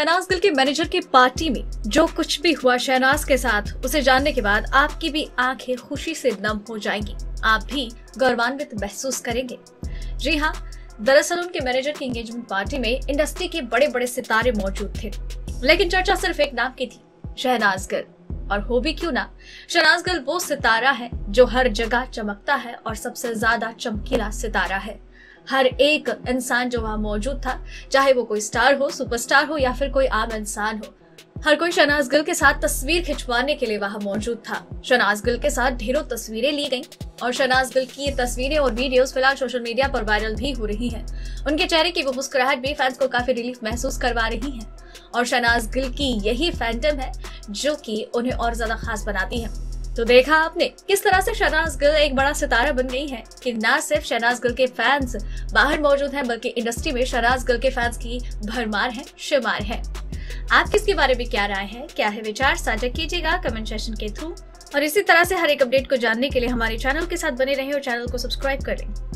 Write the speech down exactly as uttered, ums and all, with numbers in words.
शहनाज गिल के मैनेजर की पार्टी में जो कुछ भी हुआ शहनाज के साथ, उसे जानने के बाद आपकी भी आंखें खुशी से नम हो जाएंगी। आप भी गौरवान्वित महसूस करेंगे। जी हाँ, दरअसल उनके मैनेजर की एंगेजमेंट पार्टी में इंडस्ट्री के बड़े बड़े सितारे मौजूद थे, लेकिन चर्चा सिर्फ एक नाम की थी, शहनाज गिल। और हो भी क्यों ना, शहनाज गिल वो सितारा है जो हर जगह चमकता है और सबसे ज्यादा चमकीला सितारा है। हर एक इंसान जो वहाँ मौजूद था, चाहे वो कोई स्टार हो, सुपरस्टार हो या फिर कोई आम इंसान हो, हर कोई शहनाज गिल के साथ तस्वीर खिंचवाने के लिए वहाँ मौजूद था। शहनाज गिल के साथ ढेरों तस्वीरें ली गईं और शहनाज गिल की ये तस्वीरें और वीडियोस फिलहाल सोशल मीडिया पर वायरल भी हो रही हैं। उनके चेहरे की वो मुस्कुराहट भी फैंस को काफी रिलीफ महसूस करवा रही है और शहनाज गिल की यही फैंडम है जो कि उन्हें और ज्यादा खास बनाती है। तो देखा आपने किस तरह से शहनाज गिल एक बड़ा सितारा बन गई है कि ना सिर्फ शहनाज गिल के फैंस बाहर मौजूद हैं, बल्कि इंडस्ट्री में शहनाज गिल के फैंस की भरमार है, शुमार है। आप किसके बारे में क्या राय है, क्या है विचार, साझा कीजिएगा कमेंट सेशन के थ्रू। और इसी तरह से हर एक अपडेट को जानने के लिए हमारे चैनल के साथ बने रहें और चैनल को सब्सक्राइब करें।